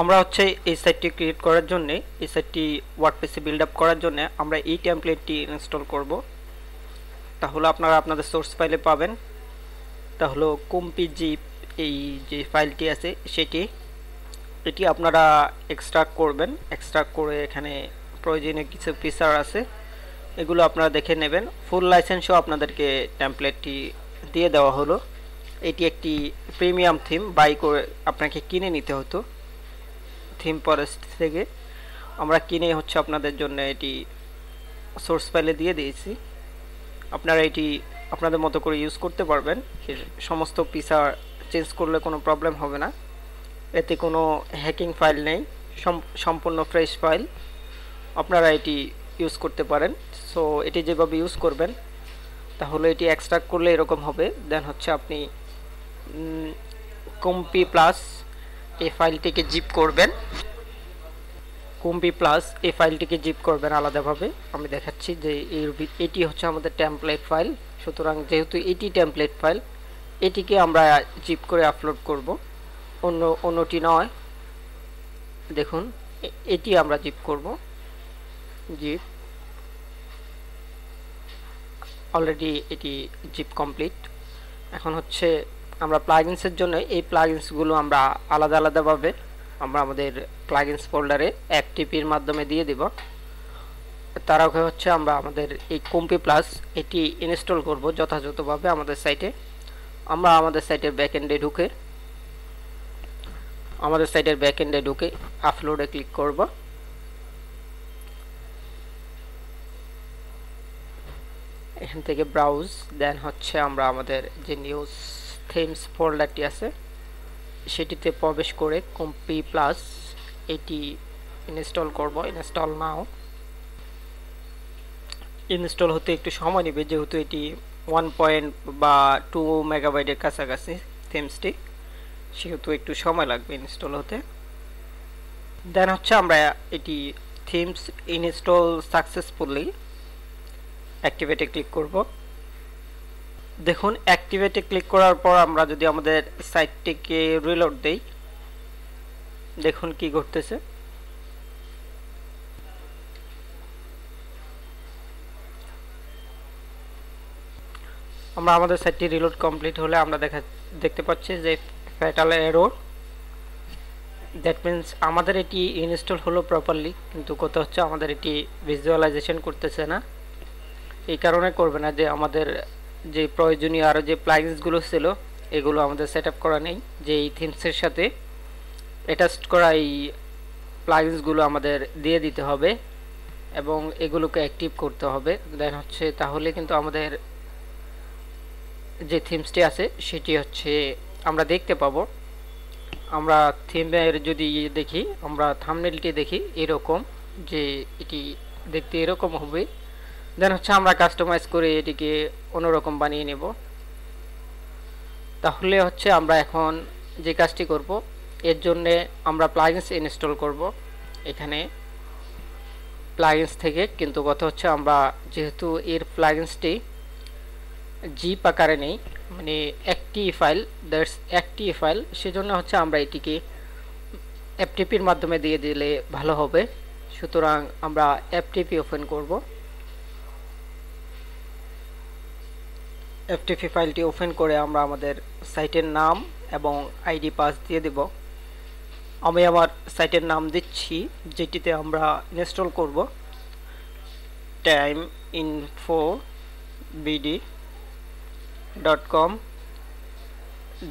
আমরা হচ্ছে এই সাইটটি ক্রিয়েট করার জন্য এই সাইটটি ওয়ার্ডপ্রেসে বিল্ড আপ করার জন্য আমরা এই টেমপ্লেটটি ইনস্টল করব। তাহলে আপনারা আপনাদের সোর্স ফাইলে পাবেন। তাহলে compgip এই যে ফাইলটি আছে সেটি এটি আপনারা এক্সট্রাক্ট করবেন। এক্সট্রাক্ট করে এখানে প্রয়োজনীয় কিছু ফিচার আছে এগুলো আপনারা দেখে নেবেন। ফুল লাইসেন্সও আপনাদেরকে টেমপ্লেটটি দিয়ে দেওয়া হলো। এটি একটি প্রিমিয়াম থিম বাই করে আপনাকে কিনে নিতে হতো থিমফরেস্ট থেকে। আমরা কিনে হচ্ছে আপনাদের জন্য এটি সোর্স ফাইলে দিয়ে দিয়েছি। আপনারা এটি আপনাদের মতো করে ইউজ করতে পারবেন। এর সমস্ত ফিচার চেঞ্জ করলে কোনো প্রবলেম হবে না। এতে কোনো হ্যাকিং ফাইল নেই, সম্পূর্ণ ফ্রেশ ফাইল। আপনারা এটি ইউজ করতে পারেন। সো এটি যেভাবে ইউজ করবেন তাহলে এটি এক্সট্রাক্ট করলে এরকম হবে। দেন হচ্ছে আপনি কম্পি প্লাস এই ফাইলটিকে জিপ করবেন। কম্পি প্লাস এই ফাইলটিকে জিপ করবেন আলাদাভাবে। আমি দেখাচ্ছি যে এটি হচ্ছে আমাদের টেমপ্লেট ফাইল। সুতরাং যেহেতু এটি টেমপ্লেট ফাইল এটিকে আমরা জিপ করে আপলোড করব, অন্যটি নয়। দেখুন এটি আমরা জিপ করব। জিপ অলরেডি এটি জিপ কমপ্লিট। এখন হচ্ছে আমরা প্লাগইনসের জন্য এই প্লাগইনসগুলো আমরা আলাদা আলাদাভাবে আমরা আমাদের প্লাগইনস ফোল্ডারে অ্যাক্টিভির মাধ্যমে দিয়ে দেব। তার আগে হচ্ছে আমরা আমাদের এই কম্পি প্লাস এটি ইনস্টল করব যথাযথভাবে আমাদের সাইটে। আমরা আমাদের সাইটের ব্যাকএন্ডে ঢুকে আপলোডে ক্লিক করব। এখান থেকে ব্রাউজ, দেন হচ্ছে আমরা আমাদের যে নিউজ থিমস ফোল্ডারটি আছে সেটিতে প্রবেশ করে কম্পি প্লাস এটি ইনস্টল করব। ইনস্টল নাও। ইনস্টল হতে একটু সময় নেবে যেহেতু এটি 1.2 মেগাবাইটের কাছাকাছি থিমসটি, সেহেতু একটু সময় লাগবে ইনস্টল হতে। দেন হচ্ছে আমরা এটি থিমস ইনস্টল সাকসেসফুলি অ্যাক্টিভেটে ক্লিক করব। দেখুন অ্যাক্টিভেটে ক্লিক করার পর আমরা যদি আমাদের সাইটটিকে রিলোড দেই দেখুন কি ঘটতেছে। আমরা আমাদের সাইটটি রিলোড কমপ্লিট হলে আমরা দেখতে পাচ্ছি যে ফ্যাটাল এরর। দ্যাট মিনস আমাদের এটি ইনস্টল হলো প্রপারলি, কিন্তু কথা হচ্ছে আমাদের এটি ভিজুয়ালাইজেশন করতেছে না। এই কারণে করবে না যে আমাদের যে প্রয়োজনীয় আরও যে প্লাগইনসগুলো ছিল এগুলো আমাদের সেট আপ করা নেই। যে এই থিমসের সাথে অ্যাটাচ করা এই প্লাগইনসগুলো আমাদের দিয়ে দিতে হবে এবং এগুলোকে অ্যাক্টিভ করতে হবে। দেন হচ্ছে তাহলে কিন্তু আমাদের যে থিমসটি আছে সেটি হচ্ছে আমরা দেখতে পাবো। আমরা থিমের যদি দেখি, আমরা থাম্বনেইলটি দেখি এরকম যে এটি দেখতে এরকম হবে। দেন হচ্ছে আমরা কাস্টমাইজ করে এটিকে অন্যরকম বানিয়ে নেব। তাহলে হচ্ছে আমরা এখন যে কাজটি করব এর জন্যে আমরা প্লাগইনস ইনস্টল করব। এখানে প্লাগইনস থেকে কিন্তু কথা হচ্ছে আমরা যেহেতু এর প্লাগইনসটি জিপ আকারে নেই, মানে একটি ফাইল, দ্যাটস একটি ফাইল, সেজন্য হচ্ছে আমরা এটিকে অ্যাপটিপির মাধ্যমে দিয়ে দিলে ভালো হবে। সুতরাং আমরা অ্যাপটিপি ওপেন করব। FTP ফাইলটি ওপেন করে আমরা আমাদের সাইটের নাম এবং আইডি পাস দিয়ে দেব। আমি আমার সাইটের নাম দিচ্ছি যেটিতে আমরা ইনস্টল করব, timeinfobd.com।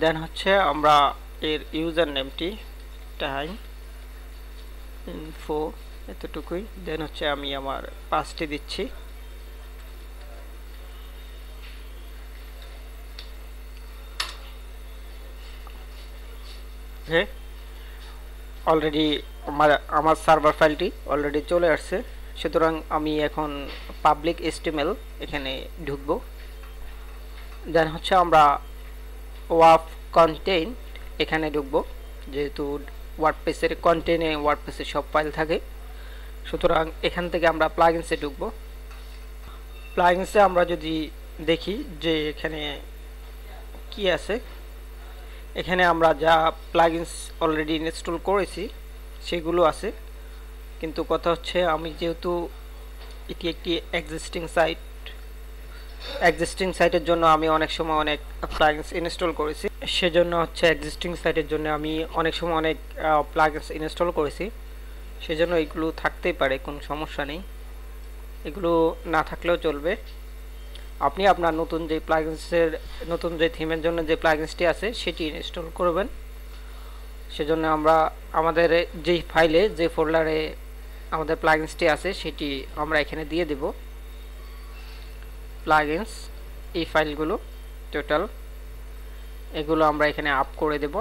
দেন হচ্ছে আমরা এর ইউজার নেমটি timeinfo এতটুকুই। দেন হচ্ছে আমি আমার পাসটি দিচ্ছি। অলরেডি আমার সার্ভার ফাইলটি অলরেডি চলে আসছে। সুতরাং আমি এখন পাবলিক HTML এখানে ঢুকব। দেন হচ্ছে আমরা ওয়ার্ড কন্টেন্ট এখানে ঢুকব, যেহেতু ওয়ার্ডপ্রেসের কন্টেন্টে ওয়ার্ডপ্রেসের সব ফাইল থাকে। সুতরাং এখান থেকে আমরা প্লাগইনসে ঢুকব। প্লাগইনসে আমরা যদি দেখি যে এখানে কি আছে, এখানে আমরা যা প্লাগইনস অলরেডি ইনস্টল করেছি সেগুলো আছে। কিন্তু কথা হচ্ছে আমি যেহেতু এটি একটি এক্সিস্টিং সাইটের জন্য আমি অনেক সময় অনেক প্লাগইন্স ইনস্টল করেছি, সেজন্য হচ্ছে এক্সিস্টিং সাইটের জন্য আমি অনেক সময় অনেক প্লাগইন্স ইনস্টল করেছি, সেজন্য এগুলো থাকতেই পারে, কোনো সমস্যা নেই। এগুলো না থাকলেও চলবে। আপনি আপনার নতুন যে প্লাগইন্সের নতুন যে থিমের জন্য যে প্লাগইন্সটি আছে সেটি ইনস্টল করবেন। সেজন্য আমরা আমাদের যেই ফাইলে যে ফোল্ডারে আমাদের প্লাগইন্সটি আছে সেটি আমরা এখানে দিয়ে দেব। প্লাগইন্স এই ফাইলগুলো টোটাল এগুলো আমরা এখানে আপ করে দেব।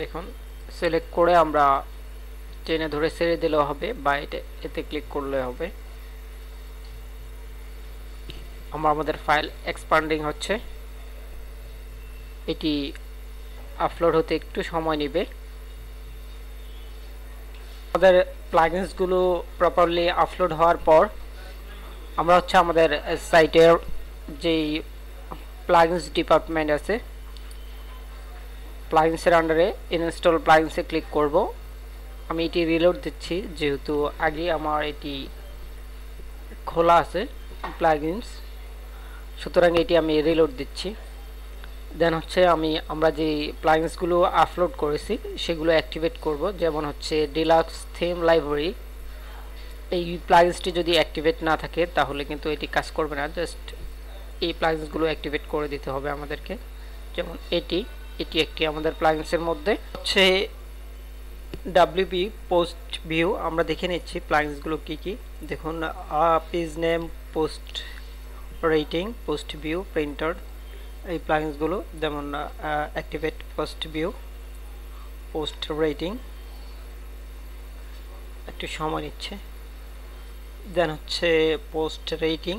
দেখুন সিলেক্ট করে আমরা টেনে ধরে ছেড়ে দিলেও হবে বা এতে ক্লিক করলে হবে। আমরা আমাদের ফাইল এক্সপ্যান্ডিং হচ্ছে, এটি আপলোড হতে একটু সময় নেবে। আমাদের প্লাগইন্সগুলো প্রপারলি আপলোড হওয়ার পর আমরা হচ্ছে আমাদের সাইটের যেই প্লাগইন্স ডিপার্টমেন্ট আছে প্লাগইন্সের আন্ডারে ইনস্টল প্লাগইন্সে ক্লিক করব। আমি এটি রিলোড দিচ্ছি যেহেতু আগে আমার এটি খোলা আছে প্লাগইন্স, সুতরাং এটি আমি রিলোড দিচ্ছি। দেন হচ্ছে আমরা যে প্লাগইন্সগুলো আপলোড করেছি সেগুলো অ্যাক্টিভেট করব। যেমন হচ্ছে ডিলাক্স থিম লাইব্রেরি, এই প্লাগইন্সটি যদি অ্যাক্টিভেট না থাকে তাহলে কিন্তু এটি কাজ করবে না। জাস্ট এই প্লাগইন্সগুলো অ্যাক্টিভেট করে দিতে হবে আমাদেরকে। যেমন এটি এটি একটি আমাদের প্লাগইন্সের মধ্যে হচ্ছে ডাব্লিউপি পোস্ট ভিউ। আমরা দেখে নিচ্ছি প্লাগইন্সগুলো কী কী। দেখুন page name, post rating, post view, printer, এই প্লাগইন্সগুলো যেমন activate post view, post rating, একটু সময় নিচ্ছে। দেন হচ্ছে পোস্ট রেটিং,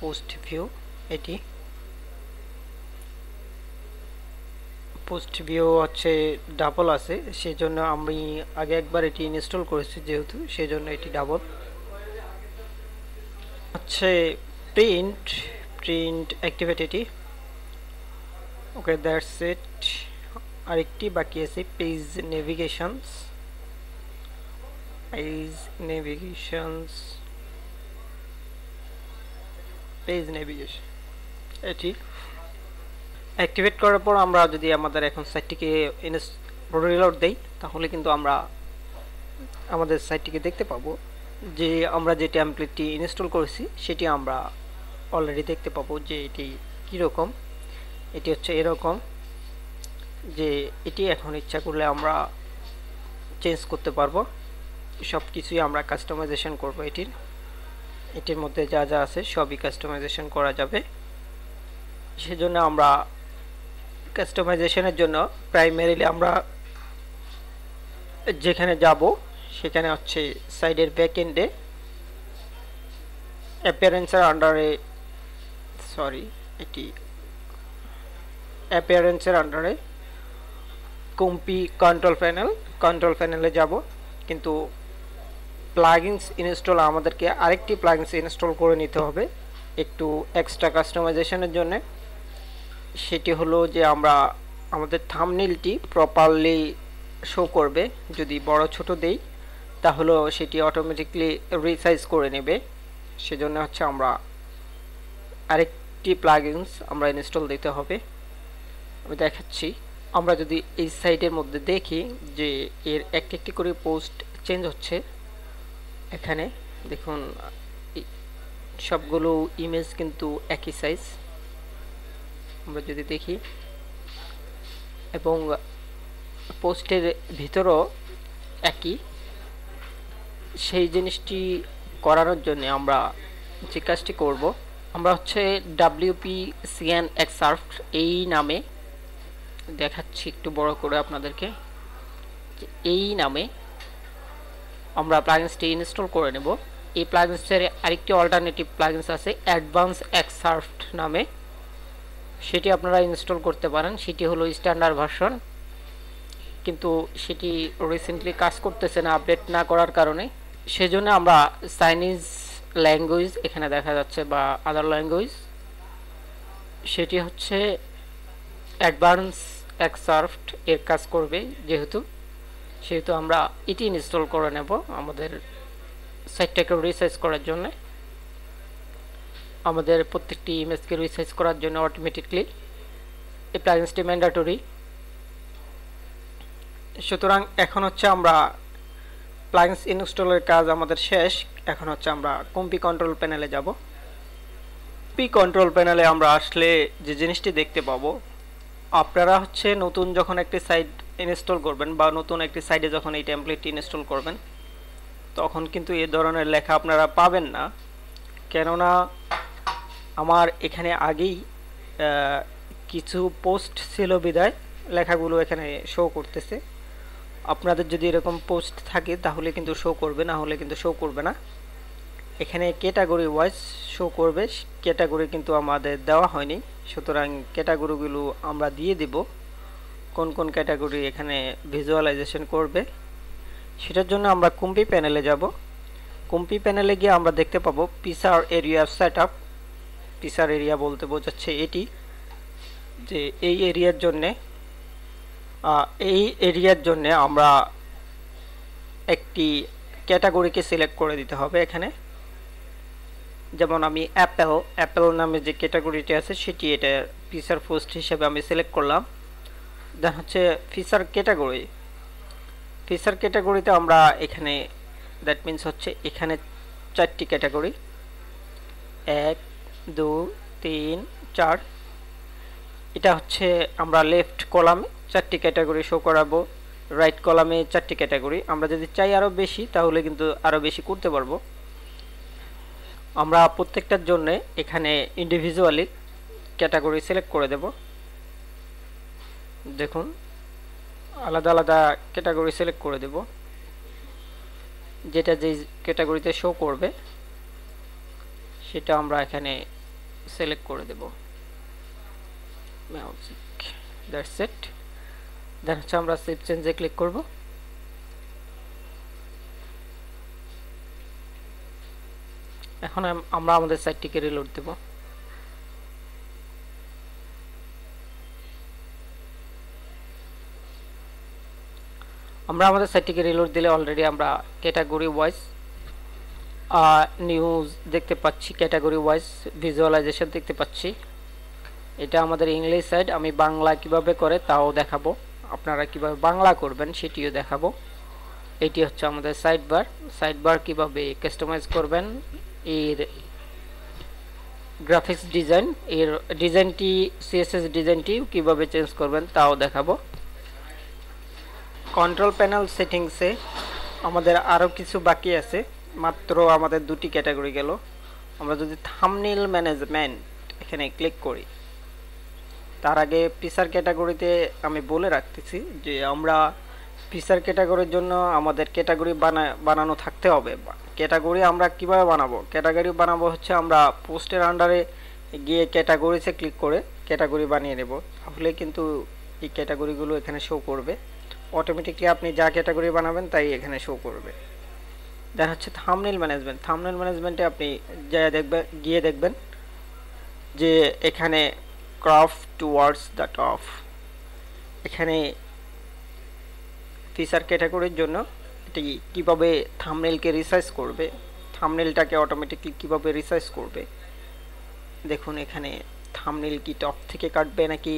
পোস্ট ভিউ, এটি পোস্ট ভিউ হচ্ছে ডাবল আছে, সেজন্য আমি আগে একবার এটি ইনস্টল করেছি যেহেতু সেজন্য এটি ডাবল হচ্ছে। Print activity, okay that's it. আরেকটি বাকি আছে পেজ নেভিগেশনস। পেজ নেভিগেশন এটি অ্যাক্টিভেট করার পর আমরা যদি আমাদের এখন সাইটটিকে রিলোড দেই তাহলে কিন্তু আমরা আমাদের সাইটটিকে দেখতে পাবো যে আমরা যে টেমপ্লেটটি ইনস্টল করেছি সেটি আমরা অলরেডি দেখতে পাবো যে এটি কীরকম। এটি হচ্ছে এরকম যে এটি এখন ইচ্ছা করলে আমরা চেঞ্জ করতে পারবো, সব কিছুই আমরা কাস্টমাইজেশন করবো। এটির মধ্যে যা যা আছে সবই কাস্টমাইজেশন করা যাবে। সেজন্য আমরা কাস্টমাইজেশনের জন্য প্রাইমারিলি আমরা যেখানে যাব সেখানে হচ্ছে সাইডের ব্যাকএন্ডে অ্যাপিয়ারেন্সের আন্ডারে কম্পি কন্ট্রোল প্যানেলে যাব। কিন্তু প্লাগইন্স ইনস্টল আমাদেরকে আরেকটি প্লাগইন্স ইনস্টল করে নিতে হবে একটু এক্সট্রা কাস্টমাইজেশনের জন্য। সেটি হলো যে আমরা আমাদের থাম্বনেইলটি প্রপারলি শো করবে। যদি বড় ছোট দেই তাহলে সেটি অটোমেটিকলি রিসাইজ করে নেবে। সেজন্য হচ্ছে আমরা আরেকটি প্লাগইন্স আমরা ইনস্টল দিতে হবে। আমি দেখাচ্ছি, আমরা যদি এই সাইটের মধ্যে দেখি যে এর একটি করে পোস্ট চেঞ্জ হচ্ছে। এখানে দেখুন সবগুলো ইমেজ কিন্তু একই সাইজ, আমরা যদি দেখি, এবং পোস্টের ভিতরও একই। সেই জিনিসটি করানোর জন্য আমরা যে কাজটি করব, আমরা হচ্ছে wp-cn-excerpt এই নামে দেখাচ্ছি একটু বড় করে আপনাদেরকে, এই নামে আমরা প্লাগইন্সটি ইনস্টল করে নেব। এই প্লাগইন্সের আরেকটি অল্টারনেটিভ প্লাগইন্স আছে অ্যাডভান্স এক্সসার্ভড নামে, সেটি আপনারা ইনস্টল করতে পারেন। সেটি হলো স্ট্যান্ডার্ড ভার্সন, কিন্তু সেটি রিসেন্টলি কাজ করতেছে না আপডেট না করার কারণে। সেজন্য আমরা চাইনিজ ল্যাঙ্গুয়েজ এখানে দেখা যাচ্ছে বা আদার ল্যাঙ্গুয়েজ, সেটি হচ্ছে অ্যাডভান্স এক্সার্ফট এর কাজ করবে যেহেতু আমরা এটি ইনস্টল করে নেব আমাদের সাইটটাকে রিসাইজ করার জন্য আমাদের প্রত্যেকটি ইমেজকে রিসাইজ করার জন্য অটোমেটিক্যালি এই প্লাগইনসটি ম্যান্ডেটরি সুতরাং এখন হচ্ছে আমরা প্লাগইনস ইনস্টলের কাজ আমাদের শেষ এখন হচ্ছে আমরা কম্পি কন্ট্রোল প্যানেলে যাব কম্পি কন্ট্রোল প্যানেলে আমরা আসলে যে জিনিসটি দেখতে পাবো আপনারা হচ্ছে নতুন যখন একটি সাইট ইনস্টল করবেন বা নতুন একটি সাইটে যখন এই টেমপ্লেটটি ইনস্টল করবেন তখন কিন্তু এই ধরনের লেখা আপনারা পাবেন না কেননা আমার এখানে আগেই কিছু পোস্ট ছিল বিদায় লেখাগুলো এখানে শো করতেছে আপনাদের যদি এরকম পোস্ট থাকে তাহলে কিন্তু শো করবে না হলে কিন্তু শো করবে না এখানে ক্যাটাগরি ওয়াইজ শো করবে ক্যাটাগরি কিন্তু আমাদের দেওয়া হয়নি সুতরাং ক্যাটাগরিগুলো আমরা দিয়ে দেব কোন কোন ক্যাটাগরি এখানে ভিজুয়ালাইজেশন করবে সেটার জন্য আমরা কম্পি প্যানেলে যাব কম্পি প্যানেলে গিয়ে আমরা দেখতে পাবো পিসার এরিয়া সেটআপ পিসার এরিয়া বলতে বোঝাচ্ছে এটি যে এই এরিয়ার জন্য আমরা একটি ক্যাটাগরিকে সিলেক্ট করে দিতে হবে এখানে যেমন আমি অ্যাপেল নামে যে ক্যাটাগরিটি আছে সেটি এটা ফিচার পোস্ট হিসেবে আমি সিলেক্ট করলাম দেন হচ্ছে ফিচার ক্যাটাগরিতে আমরা এখানে দ্যাট মিন্স হচ্ছে এখানে চারটি ক্যাটাগরি 1 2 3 4 এটা হচ্ছে আমরা লেফট কলামে চারটি ক্যাটাগরি শো করাবো রাইট কলামে চারটি ক্যাটাগরি আমরা যদি চাই আরো বেশি তাহলে কিন্তু আরো বেশি করতে পারবো আমরা প্রত্যেকটার জন্য এখানে ইন্ডিভিজুয়ালি ক্যাটাগরি সিলেক্ট করে দেব দেখুন আলাদা আলাদা ক্যাটাগরি সিলেক্ট করে দেব যেটা যেই ক্যাটাগরিতে শো করবে সেটা আমরা এখানে সিলেক্ট করে দেব মিউজিক দ্যাটস ইট দেন হচ্ছে আমরা সেভ চেঞ্জে ক্লিক করব এখন আমরা আমাদের সাইটটিকে রিলোড দেব আমরা আমাদের সাইটটিকে রিলোড দিলে অলরেডি আমরা ক্যাটাগরি ওয়াইজ নিউজ দেখতে পাচ্ছি ক্যাটাগরি ওয়াইজ ভিজুয়ালাইজেশন দেখতে পাচ্ছি এটা আমাদের ইংলিশ সাইট আমি বাংলা কিভাবে করে তাও দেখাবো আপনারা কিভাবে বাংলা করবেন সেটিও দেখাবো এটি হচ্ছে আমাদের সাইডবার কিভাবে কাস্টমাইজ করবেন এর গ্রাফিক্স ডিজাইন এর ডিজাইনটি সিএসএস ডিজাইনটি কিভাবে চেঞ্জ করবেন তাও দেখাবো কন্ট্রোল প্যানেল সেটিংসে আমাদের আরও কিছু বাকি আছে মাত্র আমাদের দুটি ক্যাটাগরি গেল আমরা যদি থাম্বনেল ম্যানেজমেন্ট এখানে ক্লিক করি তার আগে পিসার ক্যাটাগরিতে আমি বলে রাখতেছি যে আমরা ফিচার ক্যাটাগরির জন্য আমাদের ক্যাটাগরি বানানো থাকতে হবে ক্যাটাগরি আমরা কিভাবে বানাবো ক্যাটাগরি বানাবো হচ্ছে আমরা পোস্টের আন্ডারে গিয়ে ক্যাটাগরিতে ক্লিক করে ক্যাটাগরি বানিয়ে নেব তাহলে কিন্তু এই ক্যাটাগরিগুলো এখানে শো করবে অটোমেটিকলি আপনি যা ক্যাটাগরি বানাবেন তাই এখানে শো করবে দেখা হচ্ছে থাম্বনেল ম্যানেজমেন্টে আপনি গিয়ে দেখবেন যে এখানে ক্রাফ টুয়ার্ডস দ্য টপ এখানে ফিচার ক্যাটাগরির জন্য এটি কীভাবে থাম্বনেলকে রিসাইজ করবে থাম্বনেলটাকে অটোমেটিকলি কীভাবে রিসাইজ করবে দেখুন এখানে থাম্বনেল কি টপ থেকে কাটবে নাকি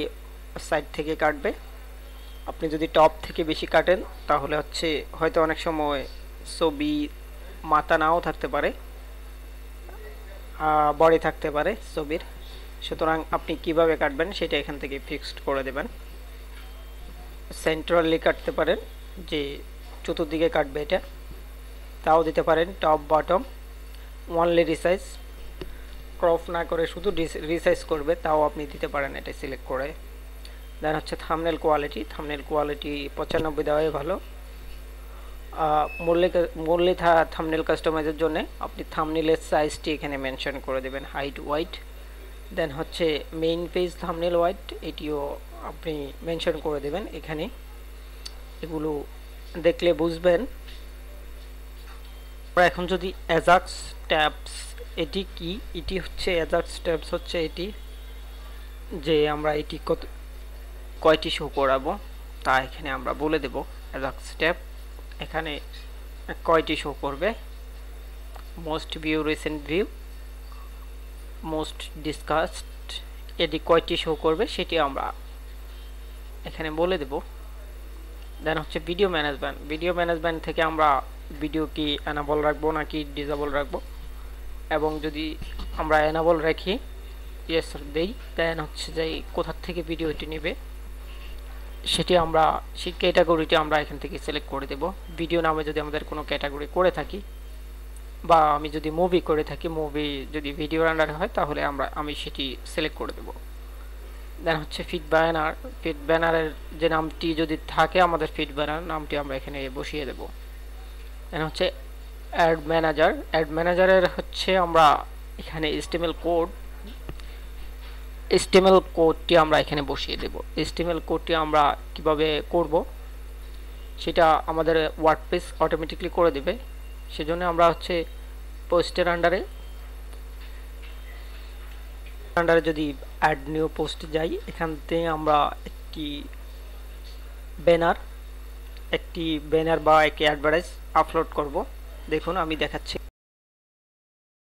সাইড থেকে কাটবে আপনি যদি টপ থেকে বেশি কাটেন তাহলে হচ্ছে হয়তো অনেক সময় ছবি মাথা নাও থাকতে পারে বডি থাকতে পারে ছবির সুতরাং আপনি কিভাবে কাটবেন সেটা এখান থেকে ফিক্সড করে দেবেন সেন্ট্রালি কাটতে পারেন যে চতুর্দিকে কাটবে এটা তাও দিতে পারেন top bottom only resize crop না করে শুধু রিসাইজ করবে তাও আপনি দিতে পারেন এটা সিলেক্ট করে দেন হচ্ছে থাম্বনেল কোয়ালিটি 95 দেওয়াই ভালো মোরলি থাম্বনেল কাস্টমাইজের জন্য আপনি থাম্বনেলের সাইজটি এখানে মেনশন করে দেবেন হাইট ওয়াইড দেন হচ্ছে মেইন পেজ থাম্বনেল ওয়াইড এটিও আপনি মেনশন করে দেবেন এখানে এগুলো দেখলে বুঝবেন আমরা এখন যদি অ্যাজাক্স ট্যাবস এটি কি এটি হচ্ছে অ্যাজাক্স ট্যাবস হচ্ছে এটি যে আমরা এটি কত কয়টি শো করাবো তা এখানে আমরা বলে দেব অ্যাডক্স ট্যাব এখানে কয়টি শো করবে most view recent view most discussed এডি কয়টি শো করবে সেটি আমরা এখানে বলে দেব দেন হচ্ছে ভিডিও ম্যানেজমেন্ট থেকে আমরা ভিডিও কি এনাবল রাখবো নাকি ডিসেবল রাখবো এবং যদি আমরা এনাবল রাখি yes দেই দেন হচ্ছে যে কোথা থেকে ভিডিওটি নেবে সেটি আমরা সেই ক্যাটাগরিটা আমরা এখান থেকে সিলেক্ট করে দেব ভিডিও নামে যদি আমাদের কোনো ক্যাটাগরি করে থাকি বা আমি যদি মুভি করে থাকি মুভি যদি ভিডিও আন্ডারে হয় তাহলে আমি সেটি সিলেক্ট করে দেব দেন হচ্ছে ফিড ব্যানারের যে নামটি যদি থাকে আমাদের ফিড ব্যানার নামটি আমরা এখানে বসিয়ে দেব দেন হচ্ছে অ্যাড ম্যানেজারের হচ্ছে আমরা এখানে HTML কোডটি আমরা এখানে বসিয়ে দেব HTML কোডটি আমরা কিভাবে করব সেটা আমাদের ওয়ার্ডপ্রেস অটোমেটিক্যালি করে দেবে সেজন্য আমরা হচ্ছে পোস্টের আন্ডারে যদি অ্যাড নিউ পোস্টে যাই এখান থেকে আমরা একটি ব্যানার বা একটি অ্যাডভার্টাইজ আপলোড করব দেখুন আমি দেখাচ্ছি